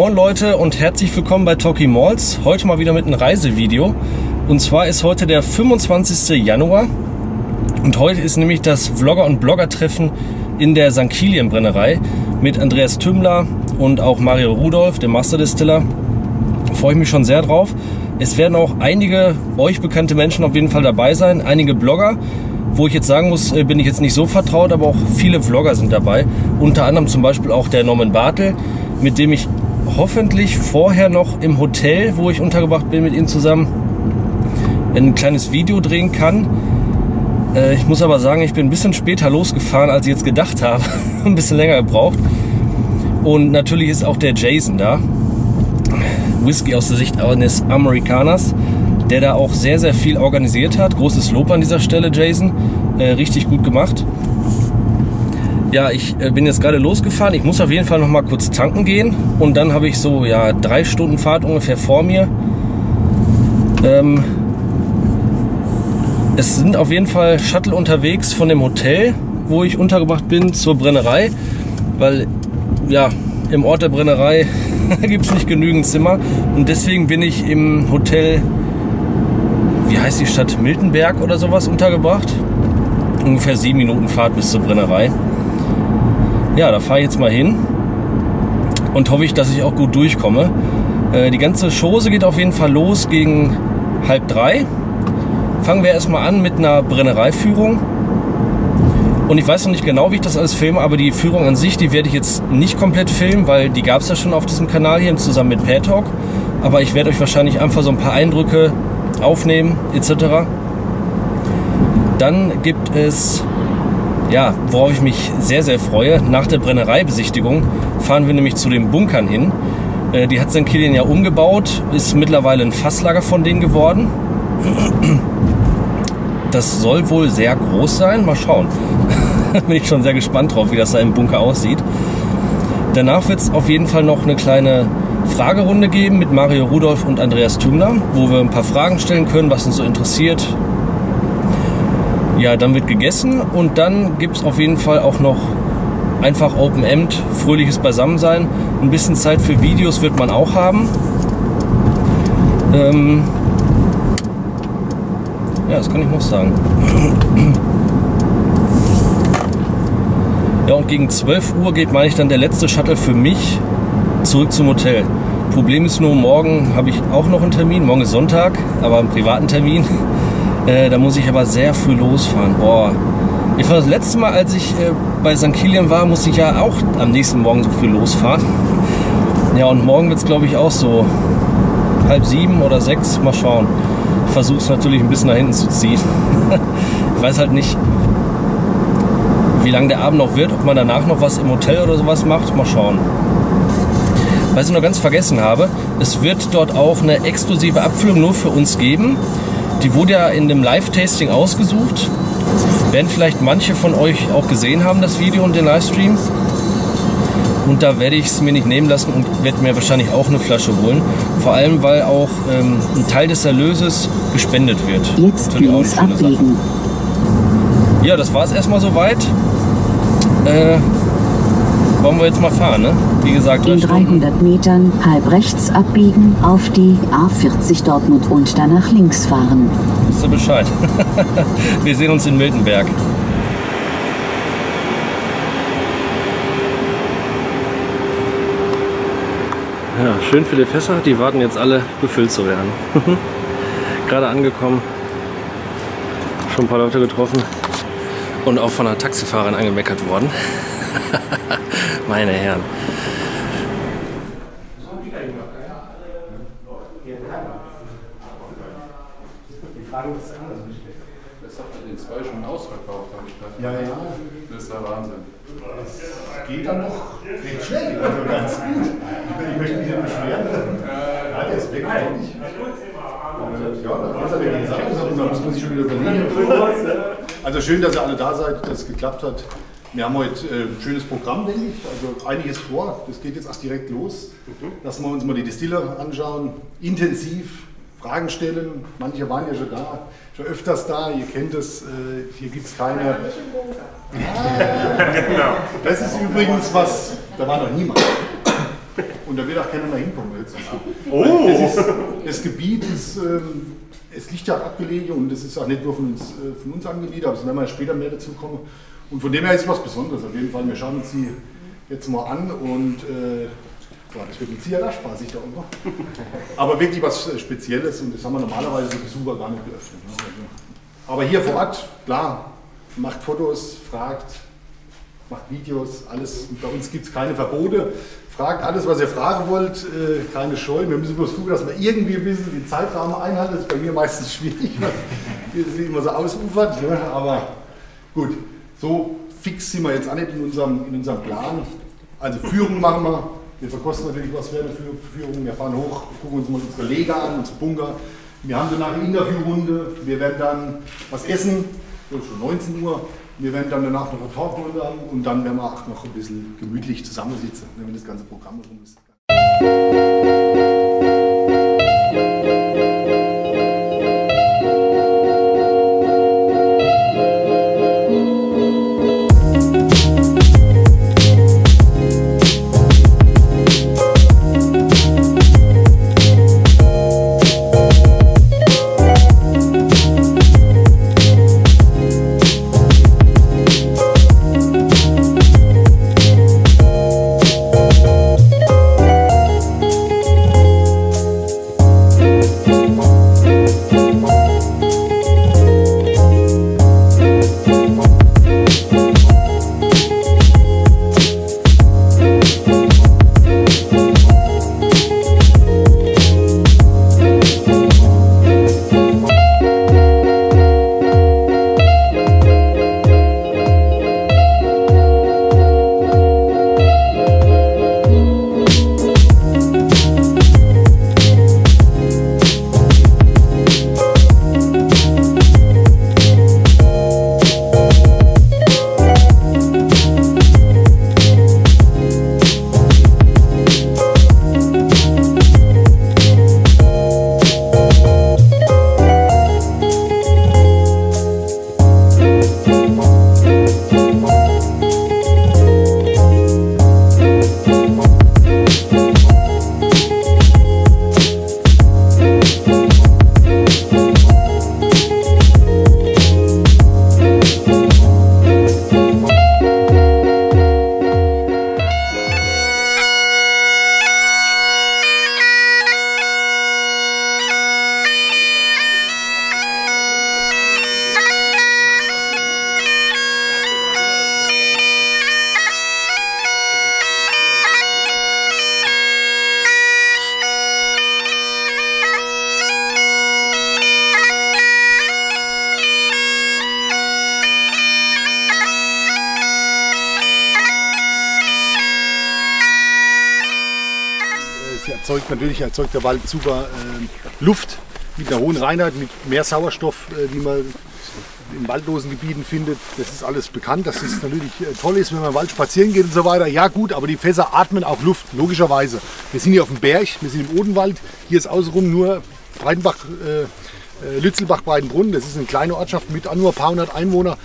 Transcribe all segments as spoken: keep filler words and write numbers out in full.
Moin Leute und herzlich willkommen bei Talking Malts. Heute mal wieder mit einem Reisevideo. Und zwar ist heute der fünfundzwanzigste Januar und heute ist nämlich das Vlogger- und Blogger-Treffen in der Sankt Kilian Brennerei mit Andreas Thümmler und auch Mario Rudolf, dem Masterdistiller. Da freue ich mich schon sehr drauf. Es werden auch einige euch bekannte Menschen auf jeden Fall dabei sein, einige Blogger. Wo ich jetzt sagen muss, bin ich jetzt nicht so vertraut, aber auch viele Vlogger sind dabei. Unter anderem zum Beispiel auch der Norman Bartel, mit dem ich hoffentlich vorher noch im Hotel, wo ich untergebracht bin, mit ihm zusammen ein kleines Video drehen kann. Ich muss aber sagen, ich bin ein bisschen später losgefahren, als ich jetzt gedacht habe. Ein bisschen länger gebraucht. Und natürlich ist auch der Jason da. Whisky aus der Sicht eines Amerikaners, der da auch sehr, sehr viel organisiert hat. Großes Lob an dieser Stelle, Jason. Äh, richtig gut gemacht. Ja, ich äh, bin jetzt gerade losgefahren. Ich muss auf jeden Fall noch mal kurz tanken gehen. Und dann habe ich so, ja, drei Stunden Fahrt ungefähr vor mir. Ähm, es sind auf jeden Fall Shuttle unterwegs von dem Hotel, wo ich untergebracht bin, zur Brennerei. Weil, ja, im Ort der Brennerei gibt es nicht genügend Zimmer. Und deswegen bin ich im Hotel... Wie heißt die Stadt? Miltenberg oder sowas untergebracht. Ungefähr sieben Minuten Fahrt bis zur Brennerei. Ja, da fahre ich jetzt mal hin und hoffe ich, dass ich auch gut durchkomme. Äh, die ganze Chose geht auf jeden Fall los gegen halb drei. Fangen wir erstmal an mit einer Brennereiführung. Und ich weiß noch nicht genau, wie ich das alles filme, aber die Führung an sich, die werde ich jetzt nicht komplett filmen, weil die gab es ja schon auf diesem Kanal hier zusammen mit Patalk. Aber ich werde euch wahrscheinlich einfach so ein paar Eindrücke aufnehmen et cetera. Dann gibt es, ja, worauf ich mich sehr, sehr freue, nach der Brennereibesichtigung fahren wir nämlich zu den Bunkern hin. Äh, die hat Sankt Kilian ja umgebaut, ist mittlerweile ein Fasslager von denen geworden. Das soll wohl sehr groß sein, mal schauen. Bin ich schon sehr gespannt drauf, wie das da im Bunker aussieht. Danach wird es auf jeden Fall noch eine kleine Fragerunde geben mit Mario Rudolf und Andreas Thümmler, wo wir ein paar Fragen stellen können, was uns so interessiert. Ja, dann wird gegessen und dann gibt es auf jeden Fall auch noch einfach Open End, fröhliches Beisammensein. Ein bisschen Zeit für Videos wird man auch haben. Ähm ja, das kann ich noch sagen. Ja, und gegen zwölf Uhr geht, meine ich, dann der letzte Shuttle für mich zurück zum Hotel. Problem ist nur, morgen habe ich auch noch einen Termin. Morgen ist Sonntag, aber einen privaten Termin. Äh, da muss ich aber sehr früh losfahren. Boah. Ich war das letzte Mal, als ich äh, bei Sankt Kilian war, musste ich ja auch am nächsten Morgen so früh losfahren. Ja, und morgen wird es, glaube ich, auch so halb sieben oder sechs. Mal schauen. Ich versuche es natürlich ein bisschen nach hinten zu ziehen. Ich weiß halt nicht, wie lang der Abend noch wird, ob man danach noch was im Hotel oder sowas macht. Mal schauen. Was ich noch ganz vergessen habe, es wird dort auch eine exklusive Abfüllung nur für uns geben. Die wurde ja in dem Live-Tasting ausgesucht. Werden vielleicht manche von euch auch gesehen haben, das Video und den Livestream. Und da werde ich es mir nicht nehmen lassen und werde mir wahrscheinlich auch eine Flasche holen. Vor allem, weil auch ähm, ein Teil des Erlöses gespendet wird. Jetzt geht's abbiegen. Ja, das war es erstmal soweit. Äh, Wollen wir jetzt mal fahren, ne? Wie gesagt, in dreihundert Metern halb rechts abbiegen, auf die A vierzig Dortmund und danach links fahren. Wisst ihr Bescheid? Wir sehen uns in Miltenberg. Ja, schön viele Fässer, die warten jetzt alle befüllt zu werden. Gerade angekommen, schon ein paar Leute getroffen und auch von einer Taxifahrerin angemeckert worden. Meine Herren. Die Frage ist anders gestellt. Das hat man in zwei schon ausverkauft, habe ich gedacht. Ja, ja. Das ist der Wahnsinn. Das geht dann noch recht schnell, also ganz gut. Ich möchte mich nicht beschweren. Ja, der ist weg, auch nicht. Ja, da muss man sich schon wieder überlegen. Also schön, dass ihr alle da seid, dass es geklappt hat. Wir haben heute äh, ein schönes Programm, denke ich. Also einiges vor. Das geht jetzt erst direkt los. Mhm. Lassen wir uns mal die Destiller anschauen. Intensiv Fragen stellen. Manche waren ja schon da, schon öfters da. Ihr kennt es. Äh, hier gibt es keine. Ja, das ist übrigens was, da war noch niemand. und da wird auch keiner mehr hinkommen jetzt. Oh! Es ist, das Gebiet ist, ähm, es liegt ja abgelegen und es ist auch nicht nur von uns, äh, von uns angegliedert, aber es werden wir später mehr dazu kommen. Und von dem her ist es was Besonderes auf jeden Fall. Wir schauen uns die jetzt mal an und äh, boah, das wird mit Sicherheit auch spaßig da unten. Aber wirklich was Spezielles und das haben wir normalerweise für Besucher gar nicht geöffnet. Ne? Aber hier vor Ort, klar, macht Fotos, fragt, macht Videos, alles. Und bei uns gibt es keine Verbote. Fragt alles, was ihr fragen wollt, äh, keine Scheu. Wir müssen bloß gucken, dass wir irgendwie ein bisschen den Zeitrahmen einhalten. Das ist bei mir meistens schwierig, weil es immer so ausufert. Ne? Aber gut, so fix sind wir jetzt auch nicht in unserem, in unserem Plan. Also Führung machen wir. Wir verkosten natürlich was für eine Führung. Wir fahren hoch, gucken uns mal unsere Lager an, unsere Bunker. Wir haben danach eine Interviewrunde. Wir werden dann was essen. Das ist schon neunzehn Uhr. Wir werden dann danach noch eine Talkrunde haben und dann werden wir auch noch ein bisschen gemütlich zusammensitzen, wenn das ganze Programm rum ist. Natürlich erzeugt der Wald super äh, Luft mit einer hohen Reinheit, mit mehr Sauerstoff, äh, wie man in waldlosen Gebieten findet. Das ist alles bekannt, dass es natürlich äh, toll ist, wenn man im Wald spazieren geht und so weiter. Ja gut, aber die Fässer atmen auch Luft, logischerweise. Wir sind hier auf dem Berg, wir sind im Odenwald. Hier ist außenrum nur Breitenbach, äh, Lützelbach-Breitenbrunn. Das ist eine kleine Ortschaft mit nur ein paar hundert Einwohner.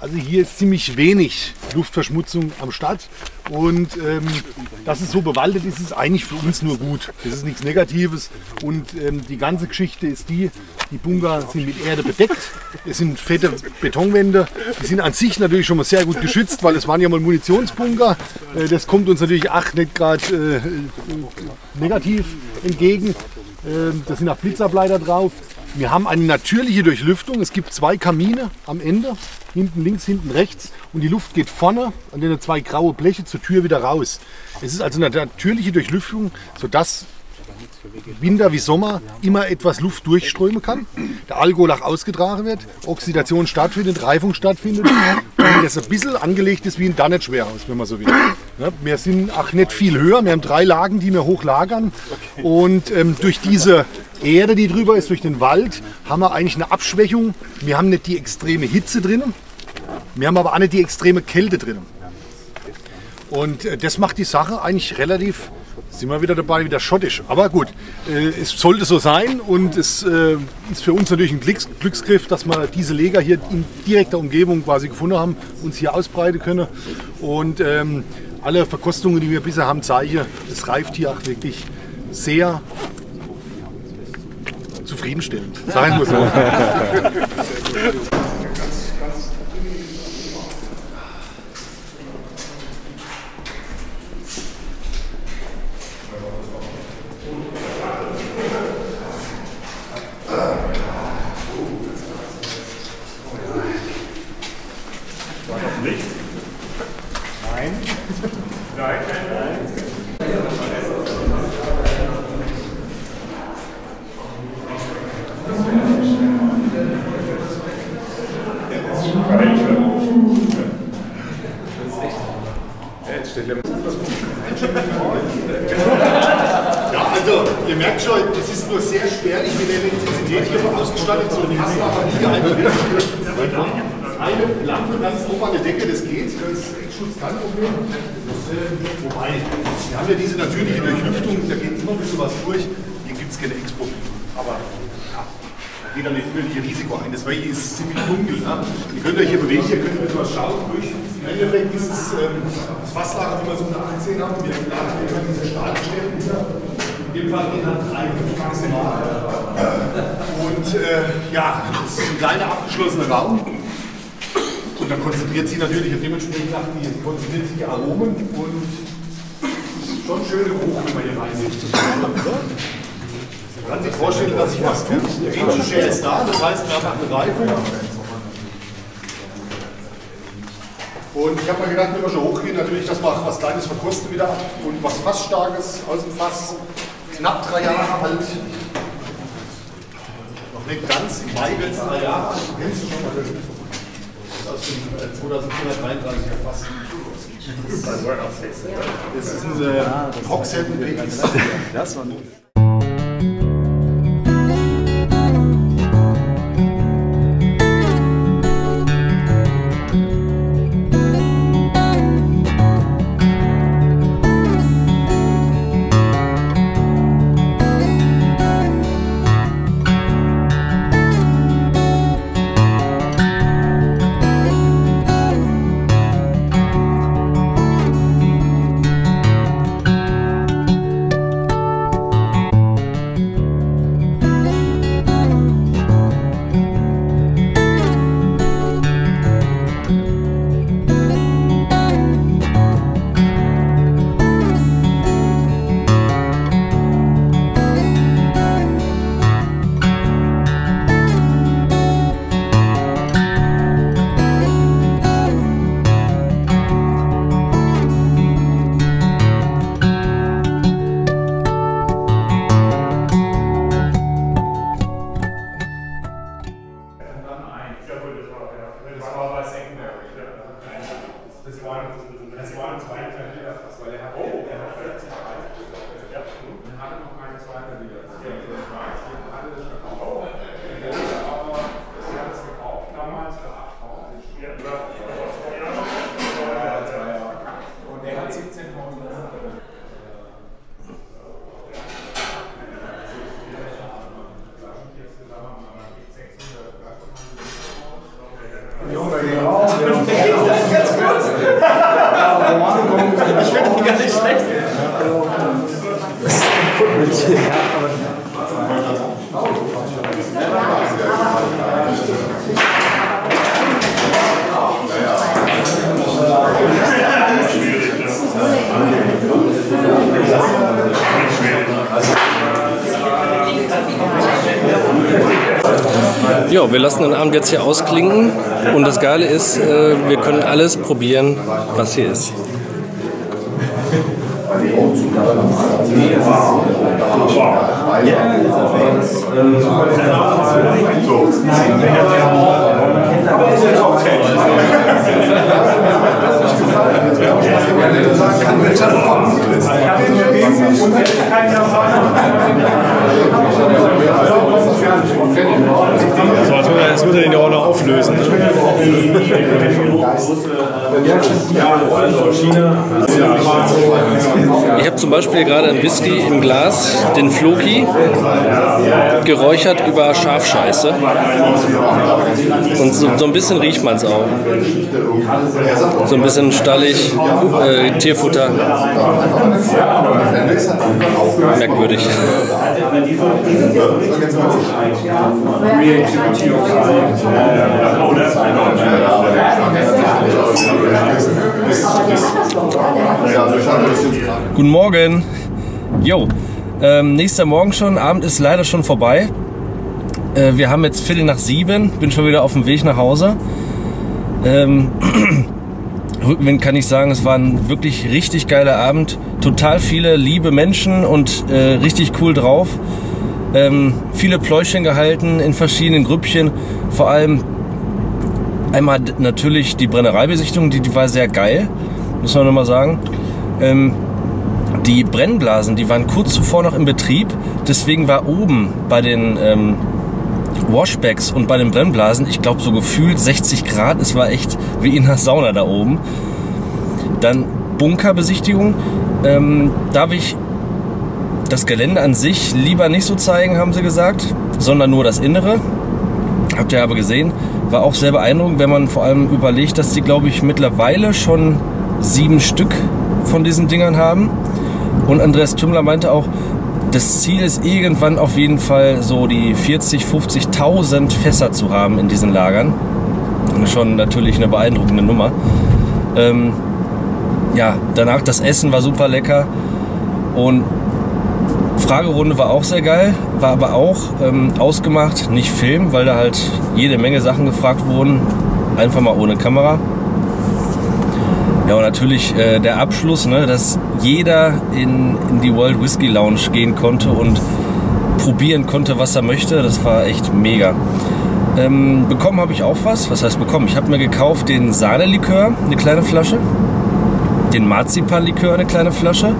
Also hier ist ziemlich wenig Luftverschmutzung am Start und ähm, dass es so bewaldet ist, ist eigentlich für uns nur gut. Das ist nichts Negatives und ähm, die ganze Geschichte ist die, die Bunker sind mit Erde bedeckt, es sind fette Betonwände, die sind an sich natürlich schon mal sehr gut geschützt, weil es waren ja mal Munitionsbunker. Äh, das kommt uns natürlich auch nicht gerade äh, äh, negativ entgegen, äh, da sind auch Blitzableiter drauf. Wir haben eine natürliche Durchlüftung. Es gibt zwei Kamine am Ende, hinten links, hinten rechts. Und die Luft geht vorne an den zwei grauen Blechen zur Tür wieder raus. Es ist also eine natürliche Durchlüftung, sodass Winter wie Sommer immer etwas Luft durchströmen kann. Der Alkohol auch ausgetragen wird, Oxidation stattfindet, Reifung stattfindet. Und das ein bisschen angelegt ist wie ein Dunnage Warehouse, wenn man so will. Wir sind auch nicht viel höher. Wir haben drei Lagen, die wir hochlagern. Und ähm, durch diese Erde, die drüber ist, durch den Wald, haben wir eigentlich eine Abschwächung. Wir haben nicht die extreme Hitze drinnen, wir haben aber auch nicht die extreme Kälte drinnen. Und äh, das macht die Sache eigentlich relativ, sind wir wieder dabei, wieder schottisch. Aber gut, äh, es sollte so sein und es äh, ist für uns natürlich ein Glücks Glücksgriff, dass wir diese Lager hier in direkter Umgebung quasi gefunden haben, uns hier ausbreiten können. Und ähm, alle Verkostungen, die wir bisher haben, zeigen, es reift hier auch wirklich sehr zufriedenstellend. Sagen wir so. Und äh, ja, das ist ein kleiner abgeschlossener Raum und dann konzentriert sich natürlich dementsprechend nach die konzentriert sich die Aromen und schon schöne Geruch, wenn man hier rein. Man kann sich vorstellen, dass sich was tut. Der Angel-Share ist da, das heißt, wir haben eine Reifung. Und ich habe mir gedacht, wenn wir schon hochgehen, natürlich, dass wir auch was Kleines verkosten wieder und was Fassstarkes aus dem Fass. Knapp drei Jahre alt. Noch nicht ganz, im Mai jetzt drei Jahre alt. Kennst du schon mal den? Das ist aus dem zweitausendvierhundertdreiunddreißiger Fass. Das ist unser Rockset mit Babys. Das war nicht. Ja, wir lassen den Abend jetzt hier ausklinken und das Geile ist, wir können alles probieren, was hier ist. So, jetzt also, muss er den ja auch noch auflösen. Ich habe zum Beispiel gerade einen Whisky im Glas, den Floki, geräuchert über Schafscheiße. Und so, so ein bisschen riecht man es auch. So ein bisschen stallig, äh, Tierfutter. Merkwürdig. Guten Morgen. Jo, ähm, nächster Morgen schon. Abend ist leider schon vorbei. Äh, wir haben jetzt Viertel nach sieben. Bin schon wieder auf dem Weg nach Hause. Ähm, Rückblickend kann ich sagen, es war ein wirklich richtig geiler Abend. Total viele liebe Menschen und äh, richtig cool drauf. Ähm, viele Pläuschchen gehalten in verschiedenen Grüppchen. Vor allem einmal natürlich die Brennereibesichtigung, die, die war sehr geil, muss man nochmal sagen. Ähm, die Brennblasen, die waren kurz zuvor noch im Betrieb. Deswegen war oben bei den ähm, Washbacks und bei den Brennblasen, ich glaube so gefühlt sechzig Grad, es war echt wie in der Sauna da oben. Dann Bunkerbesichtigung, ähm, darf ich das Gelände an sich lieber nicht so zeigen, haben sie gesagt, sondern nur das Innere. Habt ihr aber gesehen, war auch sehr beeindruckend, wenn man vor allem überlegt, dass die, glaube ich, mittlerweile schon sieben Stück von diesen Dingern haben. Und Andreas Thümmler meinte auch, das Ziel ist irgendwann auf jeden Fall so die vierzig, fünfzigtausend Fässer zu haben in diesen Lagern. Schon natürlich eine beeindruckende Nummer. Ähm, ja, danach das Essen war super lecker und Fragerunde war auch sehr geil, war aber auch ähm, ausgemacht, nicht Film, weil da halt jede Menge Sachen gefragt wurden, einfach mal ohne Kamera. Ja, und natürlich äh, der Abschluss, ne, dass jeder in, in die World Whisky Lounge gehen konnte und probieren konnte, was er möchte. Das war echt mega. Ähm, bekommen habe ich auch was. Was heißt bekommen? Ich habe mir gekauft den Sahnelikör, eine kleine Flasche, den Marzipanlikör, eine kleine Flasche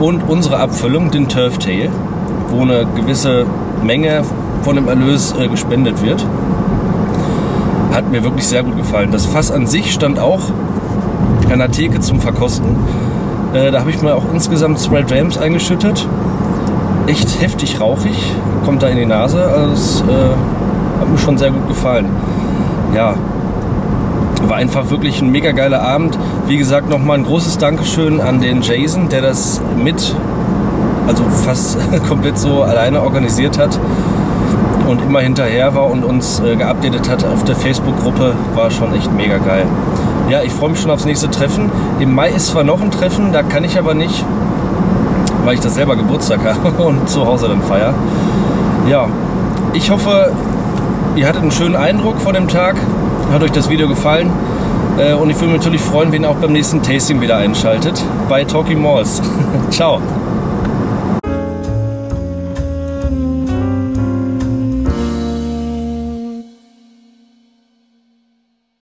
und unsere Abfüllung, den Turftail, wo eine gewisse Menge von dem Erlös äh, gespendet wird. Hat mir wirklich sehr gut gefallen. Das Fass an sich stand auch an der Theke zum Verkosten. Äh, da habe ich mir auch insgesamt zwei Drams eingeschüttet. Echt heftig rauchig, kommt da in die Nase. Also das äh, hat mir schon sehr gut gefallen. Ja, war einfach wirklich ein mega geiler Abend. Wie gesagt, nochmal ein großes Dankeschön an den Jason, der das mit, also fast komplett so alleine organisiert hat und immer hinterher war und uns äh, geupdatet hat auf der Facebook-Gruppe. War schon echt mega geil. Ja, ich freue mich schon aufs nächste Treffen. Im Mai ist zwar noch ein Treffen, da kann ich aber nicht, weil ich das selber Geburtstag habe und zu Hause dann feiere. Ja, ich hoffe, ihr hattet einen schönen Eindruck von dem Tag, hat euch das Video gefallen und ich würde mich natürlich freuen, wenn ihr auch beim nächsten Tasting wieder einschaltet bei Talking Malts. Ciao!